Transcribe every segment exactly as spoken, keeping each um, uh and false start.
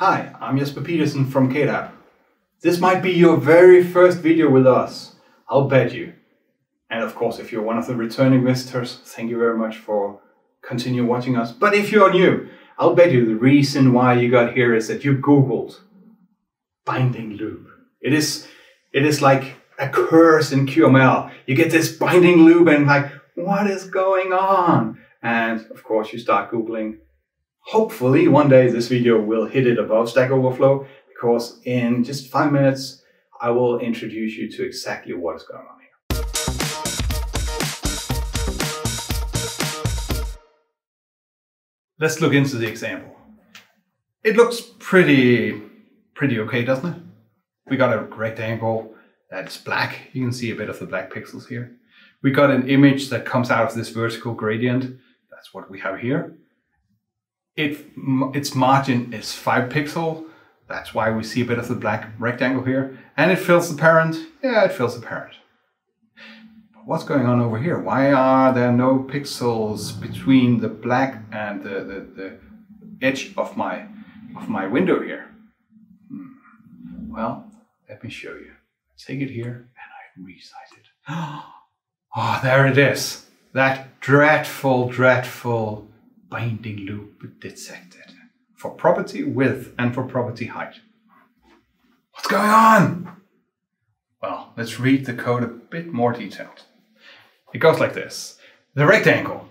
Hi, I'm Jesper Pedersen from K D A B. This might be your very first video with us, I'll bet you. And of course, if you're one of the returning visitors, thank you very much for continuing watching us. But if you're new, I'll bet you the reason why you got here is that you Googled binding loop. It is, it is like a curse in Q M L. You get this binding loop and like, what is going on? And of course, you start Googling. Hopefully, one day this video will hit it above Stack Overflow, because in just five minutes, I will introduce you to exactly what is going on here. Let's look into the example. It looks pretty, pretty okay, doesn't it? We got a rectangle that's black. You can see a bit of the black pixels here. We got an image that comes out of this vertical gradient. That's what we have here. It, its margin is five pixel, that's why we see a bit of the black rectangle here. And it fills the parent, yeah, it fills the parent. But what's going on over here? Why are there no pixels between the black and the, the, the edge of my, of my window here? Hmm. Well, let me show you. Take it here and I resize it. Oh, there it is. That dreadful, dreadful binding loop detected for property width and for property height. What's going on? Well, let's read the code a bit more detailed. It goes like this. The rectangle,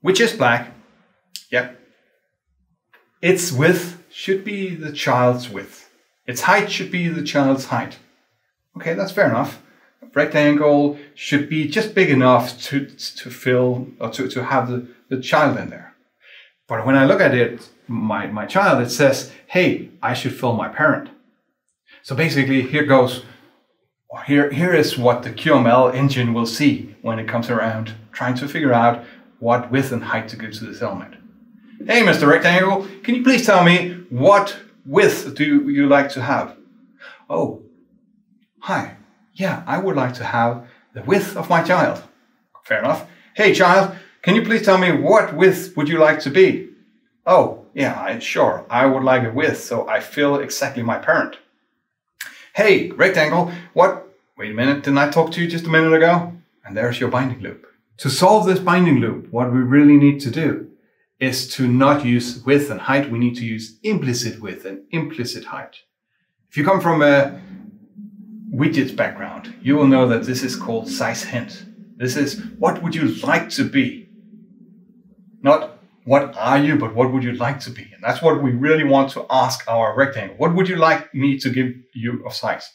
which is black, yep. Its width should be the child's width. Its height should be the child's height. Okay, that's fair enough. A rectangle should be just big enough to, to fill or to, to have the, the child in there. But when I look at it, my, my child, it says, hey, I should fill my parent. So basically here goes, or here, here is what the Q M L engine will see when it comes around trying to figure out what width and height to give to this element. Hey, Mister Rectangle, can you please tell me what width do you like to have? Oh, hi. Yeah, I would like to have the width of my child. Fair enough. Hey, child, can you please tell me what width would you like to be? Oh, yeah, sure. I would like a width, so I fill exactly my parent. Hey, rectangle, what? Wait a minute, didn't I talk to you just a minute ago? And there's your binding loop. To solve this binding loop, what we really need to do is to not use width and height. We need to use implicit width and implicit height. If you come from a widgets background, you will know that this is called size hint. This is what would you like to be? Not what are you, but what would you like to be? And that's what we really want to ask our rectangle. What would you like me to give you of size?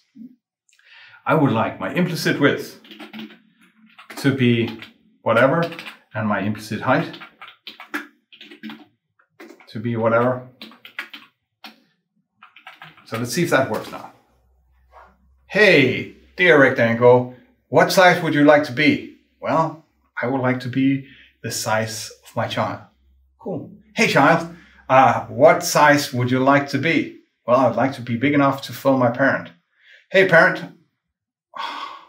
I would like my implicit width to be whatever, and my implicit height to be whatever. So let's see if that works now. Hey, dear rectangle, what size would you like to be? Well, I would like to be the size of my child. Cool. Hey, child, uh, what size would you like to be? Well, I would like to be big enough to fill my parent. Hey, parent,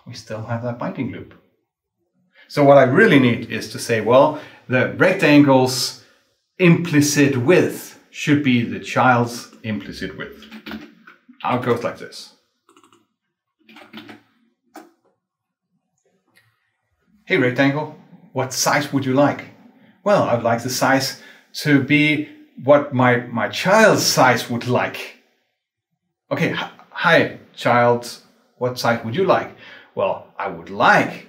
we still have that binding loop. So what I really need is to say, well, the rectangle's implicit width should be the child's implicit width. Now it goes like this. Hey, rectangle, what size would you like? Well, I would like the size to be what my, my child's size would like. Okay, hi, child, what size would you like? Well, I would like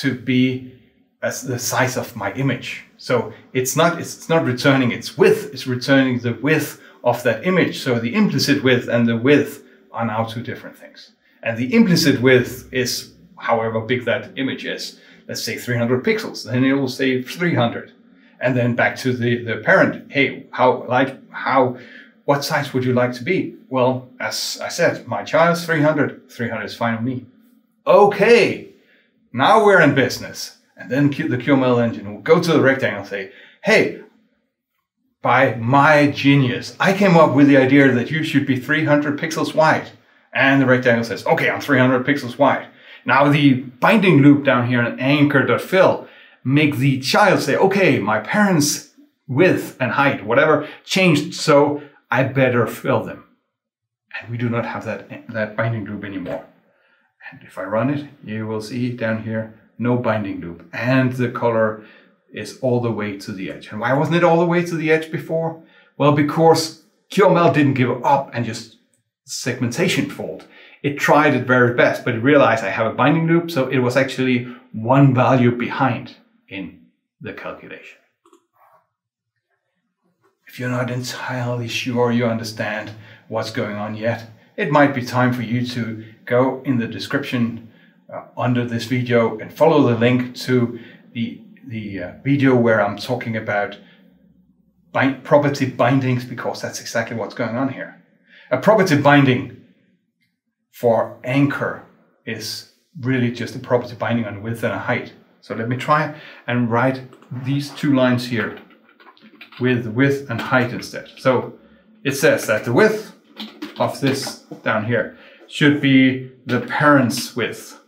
to be as the size of my image. So it's not, it's not returning its width, it's returning the width of that image. So the implicit width and the width are now two different things. And the implicit width is however big that image is. Let's say three hundred pixels, then it will say three hundred. And then back to the, the parent, hey, how, like, how, what size would you like to be? Well, as I said, my child's three hundred, three hundred is fine with me. Okay, now we're in business. And then Q, the Q M L engine will go to the rectangle and say, hey, by my genius, I came up with the idea that you should be three hundred pixels wide. And the rectangle says, okay, I'm three hundred pixels wide. Now the binding loop down here in anchor.fill make the child say, okay, my parent's width and height, whatever, changed, so I better fill them. And we do not have that, that binding loop anymore. And if I run it, you will see down here, no binding loop. And the color is all the way to the edge. And why wasn't it all the way to the edge before? Well, because Q M L didn't give up and just segmentation fault. It tried it very best, but it realized I have a binding loop. So it was actually one value behind in the calculation. If you're not entirely sure you understand what's going on yet, it might be time for you to go in the description uh, under this video and follow the link to the, the uh, video where I'm talking about bind property bindings, because that's exactly what's going on here. A property binding for anchor is really just a property binding on width and a height. So let me try and write these two lines here with width and height instead. So it says that the width of this down here should be the parent's width.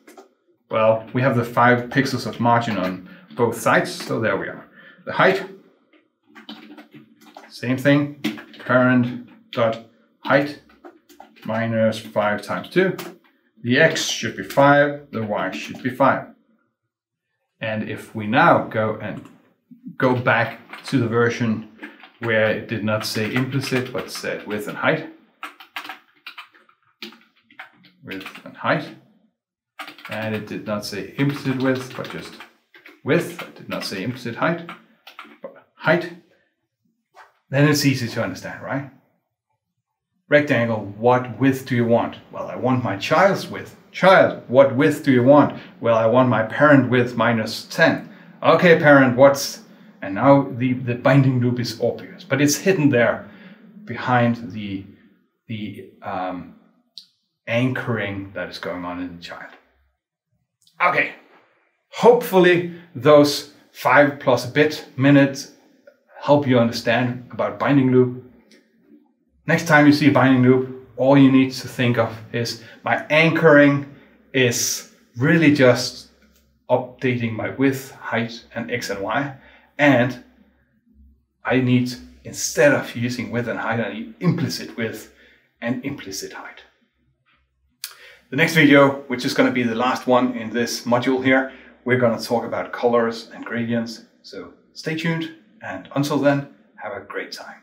Well, we have the five pixels of margin on both sides, so there we are. The height, same thing, parent dot height minus five times two. The x should be five, the y should be five. And if we now go and go back to the version where it did not say implicit, but said width and height, width and height, and it did not say implicit width, but just width, it did not say implicit height, but height, then it's easy to understand, right? Rectangle, what width do you want? Well, I want my child's width. Child, what width do you want? Well, I want my parent width minus ten. Okay, parent, what's... And now the, the binding loop is obvious, but it's hidden there behind the, the um, anchoring that is going on in the child. Okay, hopefully those five plus a bit minutes help you understand about binding loop. Next time you see a binding loop, all you need to think of is my anchoring is really just updating my width, height, and x and y. And I need, instead of using width and height, I need implicit width and implicit height. The next video, which is going to be the last one in this module here, we're going to talk about colors and gradients. So stay tuned, and until then, have a great time.